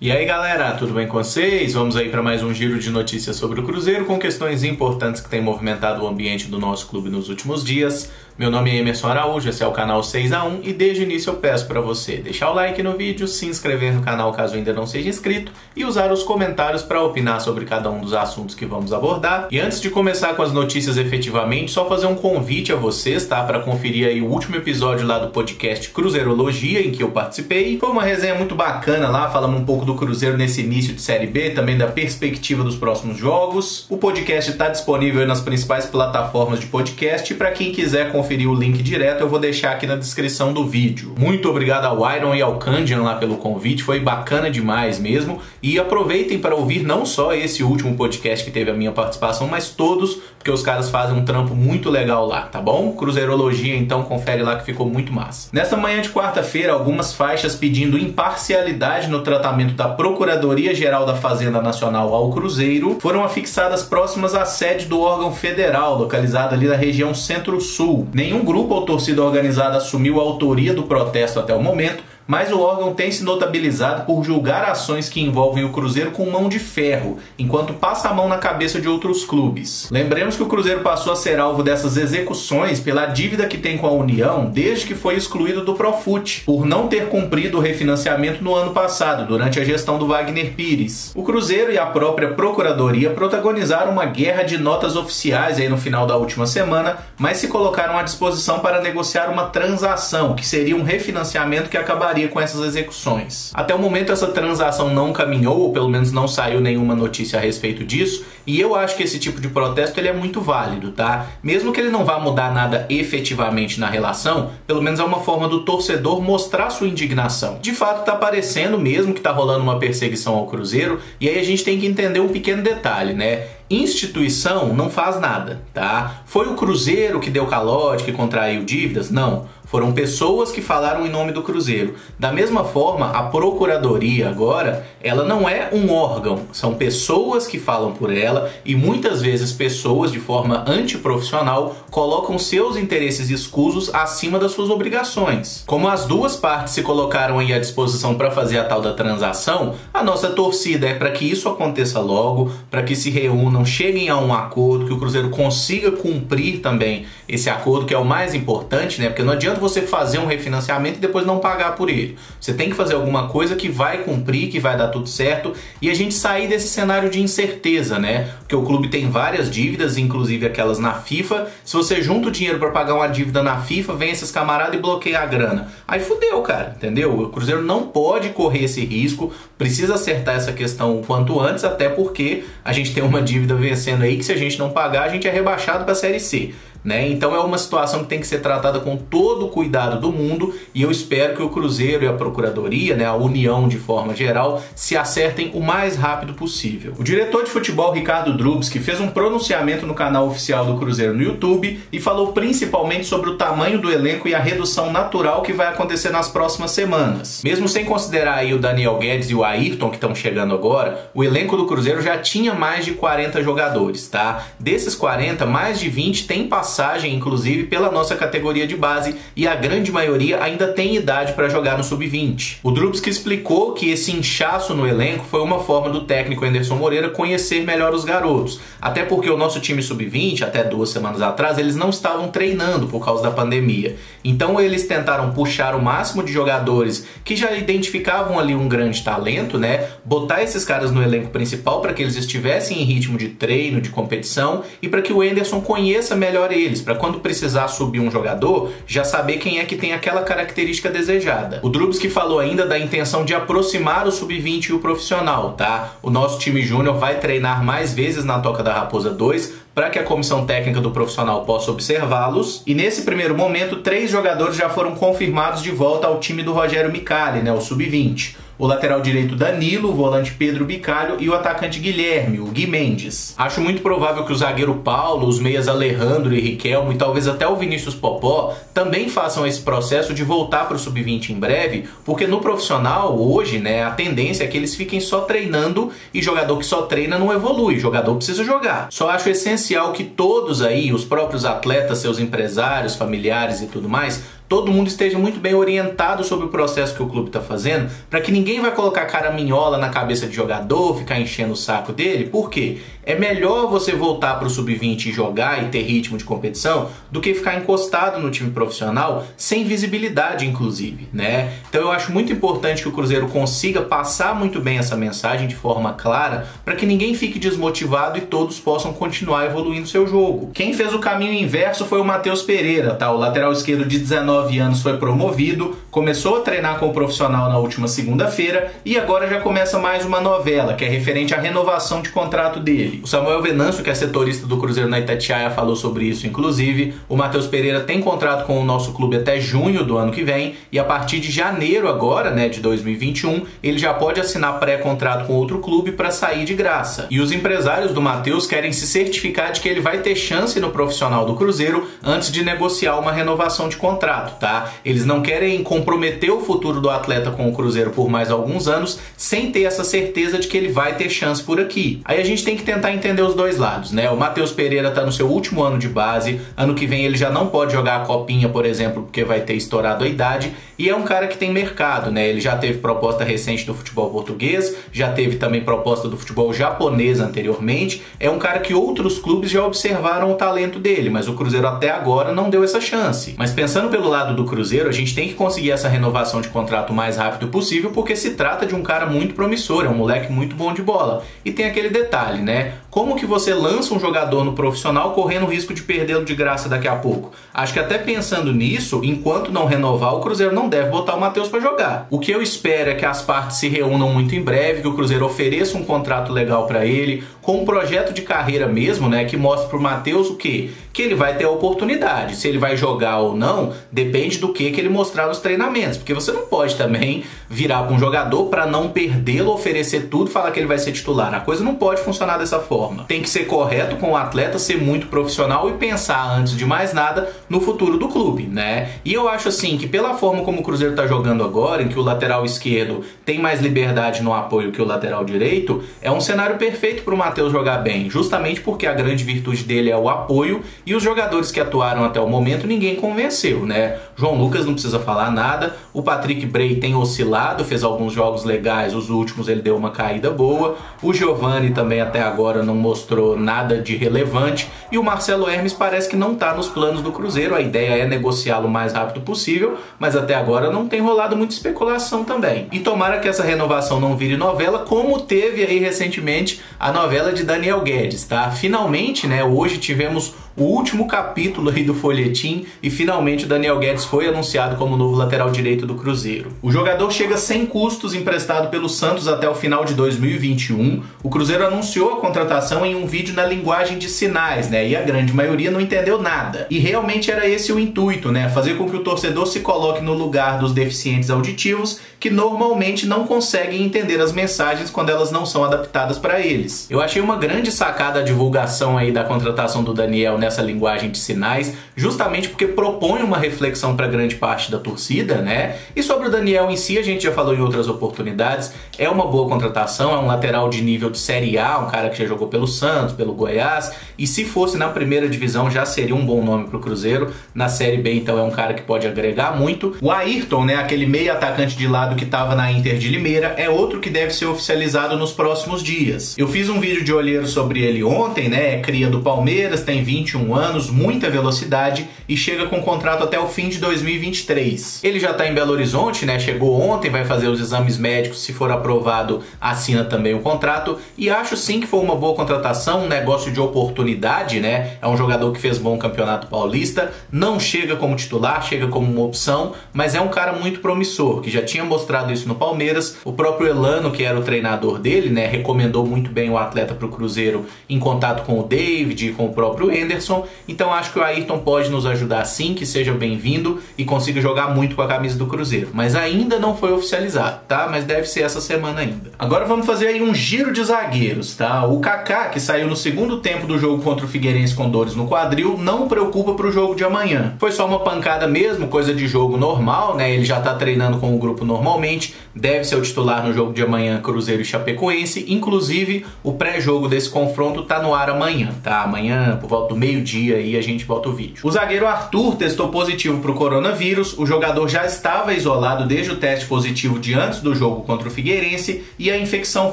E aí galera, tudo bem com vocês? Vamos aí para mais um giro de notícias sobre o Cruzeiro com questões importantes que têm movimentado o ambiente do nosso clube nos últimos dias. Meu nome é Emerson Araújo, esse é o canal 6x1 e desde o início eu peço para você deixar o like no vídeo, se inscrever no canal caso ainda não seja inscrito e usar os comentários para opinar sobre cada um dos assuntos que vamos abordar. E antes de começar com as notícias efetivamente, só fazer um convite a vocês, tá? Para conferir aí o último episódio lá do podcast Cruzeirologia em que eu participei. Foi uma resenha muito bacana lá, falamos um pouco do Cruzeiro nesse início de Série B, também da perspectiva dos próximos jogos. O podcast está disponível nas principais plataformas de podcast para quem quiser conferir o link direto, eu vou deixar aqui na descrição do vídeo. Muito obrigado ao Iron e ao Cândido lá pelo convite, foi bacana demais mesmo. E aproveitem para ouvir não só esse último podcast que teve a minha participação, mas todos, porque os caras fazem um trampo muito legal lá, tá bom? Cruzeirologia, então, confere lá que ficou muito massa. Nessa manhã de quarta-feira, algumas faixas pedindo imparcialidade no tratamento da Procuradoria-Geral da Fazenda Nacional ao Cruzeiro foram afixadas próximas à sede do órgão federal, localizada ali na região Centro-Sul. Nenhum grupo ou torcida organizada assumiu a autoria do protesto até o momento, mas o órgão tem se notabilizado por julgar ações que envolvem o Cruzeiro com mão de ferro, enquanto passa a mão na cabeça de outros clubes. Lembremos que o Cruzeiro passou a ser alvo dessas execuções pela dívida que tem com a União desde que foi excluído do Profute, por não ter cumprido o refinanciamento no ano passado, durante a gestão do Wagner Pires. O Cruzeiro e a própria Procuradoria protagonizaram uma guerra de notas oficiais aí no final da última semana, mas se colocaram à disposição para negociar uma transação, que seria um refinanciamento que acabaria com essas execuções. Até o momento essa transação não caminhou, ou pelo menos não saiu nenhuma notícia a respeito disso, e eu acho que esse tipo de protesto ele é muito válido, tá? Mesmo que ele não vá mudar nada efetivamente na relação, pelo menos é uma forma do torcedor mostrar sua indignação. De fato tá parecendo mesmo que tá rolando uma perseguição ao Cruzeiro, e aí a gente tem que entender um pequeno detalhe, né? Instituição não faz nada, tá? Foi o Cruzeiro que deu calote, que contraiu dívidas? Não. Foram pessoas que falaram em nome do Cruzeiro. Da mesma forma, a Procuradoria agora, ela não é um órgão. São pessoas que falam por ela e muitas vezes pessoas, de forma antiprofissional, colocam seus interesses escusos acima das suas obrigações. Como as duas partes se colocaram aí à disposição para fazer a tal da transação, a nossa torcida é para que isso aconteça logo, para que se reúnam, cheguem a um acordo, que o Cruzeiro consiga cumprir também esse acordo, que é o mais importante, né? Porque não adianta você fazer um refinanciamento e depois não pagar por ele. Você tem que fazer alguma coisa que vai cumprir, que vai dar tudo certo e a gente sair desse cenário de incerteza, né? Porque o clube tem várias dívidas, inclusive aquelas na FIFA. Se você junta o dinheiro para pagar uma dívida na FIFA, vem esses camaradas e bloqueia a grana. Aí fudeu, cara, entendeu? O Cruzeiro não pode correr esse risco, precisa acertar essa questão o quanto antes, até porque a gente tem uma dívida vencendo aí que se a gente não pagar, a gente é rebaixado para a Série C. Né? Então é uma situação que tem que ser tratada com todo o cuidado do mundo e eu espero que o Cruzeiro e a Procuradoria, né, a União de forma geral, se acertem o mais rápido possível. O diretor de futebol Ricardo Drubscky fez um pronunciamento no canal oficial do Cruzeiro no YouTube e falou principalmente sobre o tamanho do elenco e a redução natural que vai acontecer nas próximas semanas. Mesmo sem considerar aí o Daniel Guedes e o Airton que estão chegando agora, o elenco do Cruzeiro já tinha mais de 40 jogadores, tá? Desses 40, mais de 20 têm passagem, inclusive, pela nossa categoria de base e a grande maioria ainda tem idade para jogar no Sub-20. O Drubscky explicou que esse inchaço no elenco foi uma forma do técnico Enderson Moreira conhecer melhor os garotos, até porque o nosso time Sub-20, até 2 semanas atrás, eles não estavam treinando por causa da pandemia. Então eles tentaram puxar o máximo de jogadores que já identificavam ali um grande talento, né? Botar esses caras no elenco principal para que eles estivessem em ritmo de treino, de competição e para que o Enderson conheça melhor eles, para quando precisar subir um jogador, já saber quem é que tem aquela característica desejada. O Drubscky falou ainda da intenção de aproximar o Sub-20 e o profissional, tá? O nosso time júnior vai treinar mais vezes na Toca da Raposa 2, para que a comissão técnica do profissional possa observá-los. E nesse primeiro momento, 3 jogadores já foram confirmados de volta ao time do Rogério Micali, né, o Sub-20. O lateral direito Danilo, o volante Pedro Bicalho e o atacante Guilherme, o Gui Mendes. Acho muito provável que o zagueiro Paulo, os meias Alejandro e Riquelme e talvez até o Vinícius Popó também façam esse processo de voltar para o Sub-20 em breve, porque no profissional hoje, né, a tendência é que eles fiquem só treinando e jogador que só treina não evolui, jogador precisa jogar. Só acho essencial que todos aí, os próprios atletas, seus empresários, familiares e tudo mais, todo mundo esteja muito bem orientado sobre o processo que o clube está fazendo, para que ninguém vai colocar caraminhola na cabeça de jogador, ficar enchendo o saco dele. Por quê? É melhor você voltar para o sub-20 e jogar e ter ritmo de competição do que ficar encostado no time profissional sem visibilidade, inclusive, né? Então eu acho muito importante que o Cruzeiro consiga passar muito bem essa mensagem de forma clara para que ninguém fique desmotivado e todos possam continuar evoluindo seu jogo. Quem fez o caminho inverso foi o Matheus Pereira, tá? O lateral esquerdo de 19 anos foi promovido, começou a treinar com o profissional na última segunda-feira e agora já começa mais uma novela, que é referente à renovação de contrato dele. O Samuel Venâncio, que é setorista do Cruzeiro na Itatiaia, falou sobre isso, inclusive. O Matheus Pereira tem contrato com o nosso clube até junho do ano que vem e a partir de janeiro agora, né, de 2021, ele já pode assinar pré-contrato com outro clube para sair de graça. E os empresários do Matheus querem se certificar de que ele vai ter chance no profissional do Cruzeiro antes de negociar uma renovação de contrato, tá? Eles não querem comprometer o futuro do atleta com o Cruzeiro por mais alguns anos sem ter essa certeza de que ele vai ter chance por aqui. Aí a gente tem que tentar entender os dois lados, né? O Matheus Pereira tá no seu último ano de base, ano que vem ele já não pode jogar a Copinha, por exemplo, porque vai ter estourado a idade, e é um cara que tem mercado, né? Ele já teve proposta recente do futebol português, já teve também proposta do futebol japonês anteriormente, é um cara que outros clubes já observaram o talento dele, mas o Cruzeiro até agora não deu essa chance. Mas pensando pelo lado do Cruzeiro, a gente tem que conseguir essa renovação de contrato o mais rápido possível, porque se trata de um cara muito promissor, é um moleque muito bom de bola. E tem aquele detalhe, né? Como que você lança um jogador no profissional correndo o risco de perdê-lo de graça daqui a pouco? Acho que até pensando nisso, enquanto não renovar, o Cruzeiro não deve botar o Matheus para jogar. O que eu espero é que as partes se reúnam muito em breve, que o Cruzeiro ofereça um contrato legal para ele, com um projeto de carreira mesmo, né, que mostre pro Matheus o quê? Que ele vai ter a oportunidade. Se ele vai jogar ou não, depende do que ele mostrar nos treinamentos, porque você não pode também virar para um jogador para não perdê-lo, oferecer tudo, falar que ele vai ser titular. A coisa não pode funcionar dessa forma. Tem que ser correto com o atleta, ser muito profissional e pensar, antes de mais nada, no futuro do clube, né? E eu acho assim, que pela forma como o Cruzeiro tá jogando agora, em que o lateral esquerdo tem mais liberdade no apoio que o lateral direito, é um cenário perfeito para o Matheus jogar bem, justamente porque a grande virtude dele é o apoio e os jogadores que atuaram até o momento ninguém convenceu, né? João Lucas não precisa falar nada, o Patrick Bray tem oscilado, fez alguns jogos legais, os últimos ele deu uma caída boa, o Giovanni também até agora não mostrou nada de relevante e o Marcelo Hermes parece que não tá nos planos do Cruzeiro, a ideia é negociá-lo o mais rápido possível, mas até agora não tem rolado muita especulação também. E tomara que essa renovação não vire novela, como teve aí recentemente a novela de Daniel Guedes, tá? Finalmente, né, hoje tivemos o último capítulo aí do folhetim e finalmente o Daniel Guedes foi anunciado como novo lateral direito do Cruzeiro. O jogador chega sem custos, emprestado pelo Santos até o final de 2021. O Cruzeiro anunciou a contratação em um vídeo na linguagem de sinais, né? E a grande maioria não entendeu nada. E realmente era esse o intuito, né? Fazer com que o torcedor se coloque no lugar dos deficientes auditivos que normalmente não conseguem entender as mensagens quando elas não são adaptadas para eles. Eu achei uma grande sacada a divulgação aí da contratação do Daniel, né? Nessa linguagem de sinais, justamente porque propõe uma reflexão para grande parte da torcida, né? E sobre o Daniel em si, a gente já falou em outras oportunidades, é uma boa contratação, é um lateral de nível de Série A, um cara que já jogou pelo Santos, pelo Goiás, e se fosse na primeira divisão já seria um bom nome para o Cruzeiro, na Série B então é um cara que pode agregar muito. O Airton, né, aquele meio atacante de lado que estava na Inter de Limeira, é outro que deve ser oficializado nos próximos dias. Eu fiz um vídeo de olheiro sobre ele ontem, né, é cria do Palmeiras, tem 21 anos, muita velocidade e chega com contrato até o fim de 2023. Ele já está em Belo Horizonte, né? Chegou ontem, vai fazer os exames médicos, se for aprovado, assina também o contrato e acho sim que foi uma boa contratação, um negócio de oportunidade, né? É um jogador que fez bom campeonato paulista, não chega como titular, chega como uma opção, mas é um cara muito promissor, que já tinha mostrado isso no Palmeiras. O próprio Elano, que era o treinador dele, né, recomendou muito bem o atleta para o Cruzeiro em contato com o David e com o próprio Enderson. Então acho que o Airton pode nos ajudar sim, que seja bem-vindo e consiga jogar muito com a camisa do Cruzeiro. Mas ainda não foi oficializado, tá? Mas deve ser essa semana ainda. Agora vamos fazer aí um giro de zagueiros, tá? O Kaká, que saiu no segundo tempo do jogo contra o Figueirense com dores no quadril, não preocupa pro jogo de amanhã. Foi só uma pancada mesmo, coisa de jogo normal, né? Ele já tá treinando com o grupo normalmente, deve ser o titular no jogo de amanhã, Cruzeiro e Chapecoense. Inclusive, o pré-jogo desse confronto tá no ar amanhã, tá? Amanhã, por volta do meio meio-dia e a gente bota o vídeo. O zagueiro Arthur testou positivo para o coronavírus, o jogador já estava isolado desde o teste positivo de antes do jogo contra o Figueirense e a infecção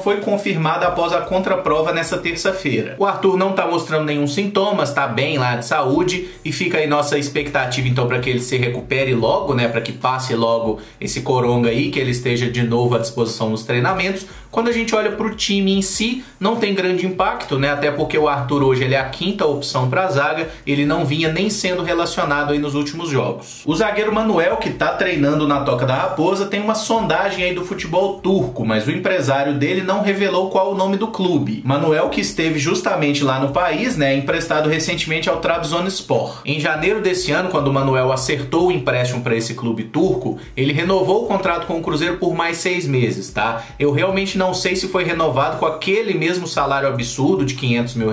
foi confirmada após a contraprova nessa terça-feira. O Arthur não está mostrando nenhum sintoma, está bem lá de saúde e fica aí nossa expectativa então para que ele se recupere logo, né, para que passe logo esse coronga aí, que ele esteja de novo à disposição nos treinamentos. Quando a gente olha para o time em si, não tem grande impacto, né? Até porque o Arthur hoje ele é a quinta opção para a zaga, ele não vinha nem sendo relacionado aí nos últimos jogos. O zagueiro Manoel, que está treinando na Toca da Raposa, tem uma sondagem aí do futebol turco, mas o empresário dele não revelou qual o nome do clube. Manoel, que esteve justamente lá no país, né, emprestado recentemente ao Trabzonspor. Em janeiro desse ano, quando o Manoel acertou o empréstimo para esse clube turco, ele renovou o contrato com o Cruzeiro por mais 6 meses, tá? Eu realmente não sei se foi renovado com aquele mesmo salário absurdo de R$500 mil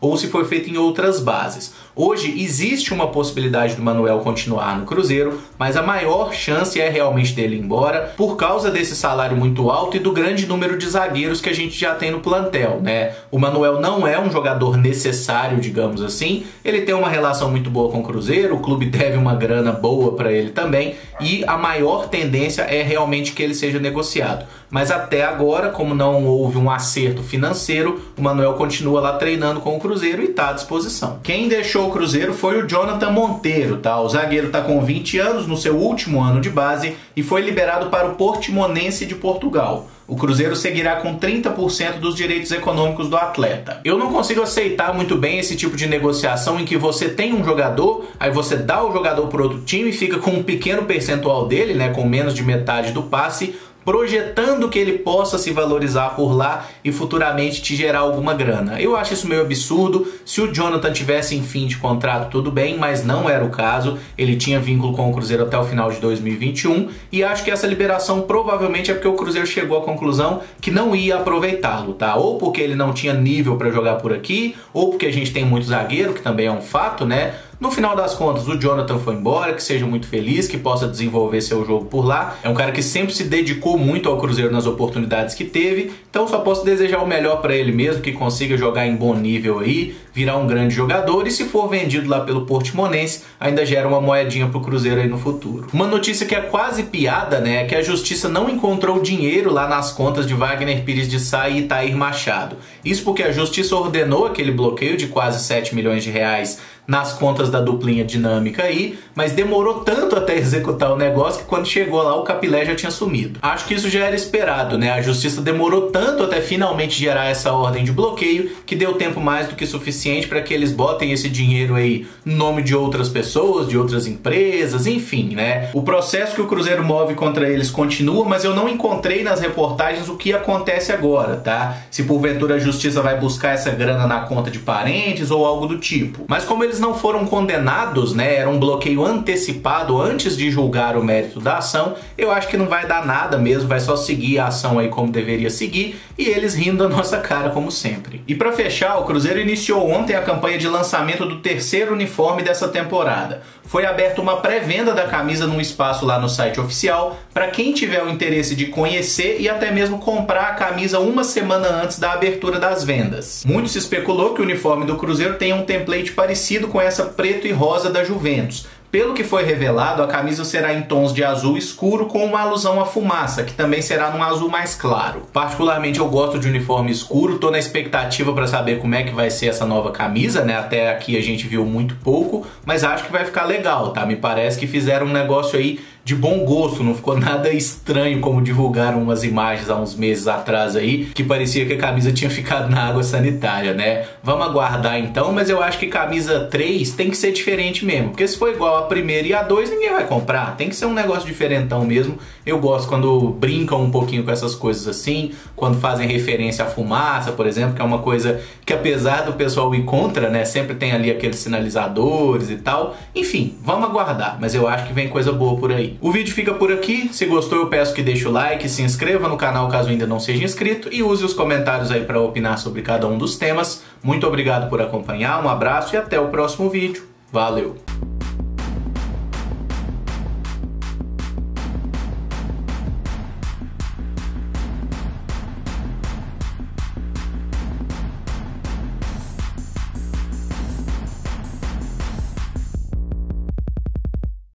ou se foi feito em outras bases. Hoje existe uma possibilidade do Manoel continuar no Cruzeiro, mas a maior chance é realmente dele ir embora por causa desse salário muito alto e do grande número de zagueiros que a gente já tem no plantel, né? O Manoel não é um jogador necessário, digamos assim, ele tem uma relação muito boa com o Cruzeiro, o clube deve uma grana boa para ele também e a maior tendência é realmente que ele seja negociado. Mas até agora, como não houve um acerto financeiro, o Manoel continua lá treinando com o Cruzeiro e está à disposição. Quem deixou o Cruzeiro foi o Jonathan Monteiro, tá? O zagueiro está com 20 anos, no seu último ano de base, e foi liberado para o Portimonense de Portugal. O Cruzeiro seguirá com 30% dos direitos econômicos do atleta. Eu não consigo aceitar muito bem esse tipo de negociação em que você tem um jogador, aí você dá o jogador para outro time e fica com um pequeno percentual dele, né, com menos de metade do passe, projetando que ele possa se valorizar por lá e futuramente te gerar alguma grana. Eu acho isso meio absurdo. Se o Jonathan tivesse em fim de contrato, tudo bem, mas não era o caso. Ele tinha vínculo com o Cruzeiro até o final de 2021 e acho que essa liberação provavelmente é porque o Cruzeiro chegou à conclusão que não ia aproveitá-lo, tá? Ou porque ele não tinha nível para jogar por aqui, ou porque a gente tem muito zagueiro, que também é um fato, né? No final das contas, o Jonathan foi embora, que seja muito feliz, que possa desenvolver seu jogo por lá. É um cara que sempre se dedicou muito ao Cruzeiro nas oportunidades que teve, então só posso desejar o melhor para ele mesmo, que consiga jogar em bom nível aí, virar um grande jogador e se for vendido lá pelo Portimonense, ainda gera uma moedinha pro Cruzeiro aí no futuro. Uma notícia que é quase piada, né, é que a Justiça não encontrou dinheiro lá nas contas de Wagner Pires de Sá e Itair Machado. Isso porque a Justiça ordenou aquele bloqueio de quase R$7 milhões nas contas da duplinha dinâmica aí, mas demorou tanto até executar o negócio que quando chegou lá o capilé já tinha sumido. Acho que isso já era esperado, né? A Justiça demorou tanto até finalmente gerar essa ordem de bloqueio que deu tempo mais do que suficiente para que eles botem esse dinheiro aí no nome de outras pessoas, de outras empresas, enfim, né? O processo que o Cruzeiro move contra eles continua, mas eu não encontrei nas reportagens o que acontece agora, tá? Se porventura a Justiça vai buscar essa grana na conta de parentes ou algo do tipo. Mas como eles não foram condenados, né, era um bloqueio antecipado antes de julgar o mérito da ação, eu acho que não vai dar nada mesmo, vai só seguir a ação aí como deveria seguir, e eles rindo da nossa cara como sempre. E pra fechar, o Cruzeiro iniciou ontem a campanha de lançamento do terceiro uniforme dessa temporada. Foi aberta uma pré-venda da camisa num espaço lá no site oficial para quem tiver o interesse de conhecer e até mesmo comprar a camisa uma semana antes da abertura das vendas. Muito se especulou que o uniforme do Cruzeiro tenha um template parecido com essa preto e rosa da Juventus. Pelo que foi revelado, a camisa será em tons de azul escuro com uma alusão à fumaça, que também será num azul mais claro. Particularmente eu gosto de uniforme escuro, tô na expectativa para saber como é que vai ser essa nova camisa, né? Até aqui a gente viu muito pouco, mas acho que vai ficar legal, tá? Me parece que fizeram um negócio aí de bom gosto, não ficou nada estranho como divulgaram umas imagens há uns meses atrás aí, que parecia que a camisa tinha ficado na água sanitária, né? Vamos aguardar então, mas eu acho que camisa 3 tem que ser diferente mesmo, porque se for igual a primeira e a 2, ninguém vai comprar. Tem que ser um negócio diferentão mesmo. Eu gosto quando brincam um pouquinho com essas coisas assim, quando fazem referência à fumaça, por exemplo, que é uma coisa que apesar do pessoal ir contra, né, sempre tem ali aqueles sinalizadores e tal. Enfim, vamos aguardar, mas eu acho que vem coisa boa por aí. O vídeo fica por aqui. Se gostou, eu peço que deixe o like, se inscreva no canal caso ainda não seja inscrito e use os comentários aí para opinar sobre cada um dos temas. Muito obrigado por acompanhar, um abraço e até o próximo vídeo. Valeu!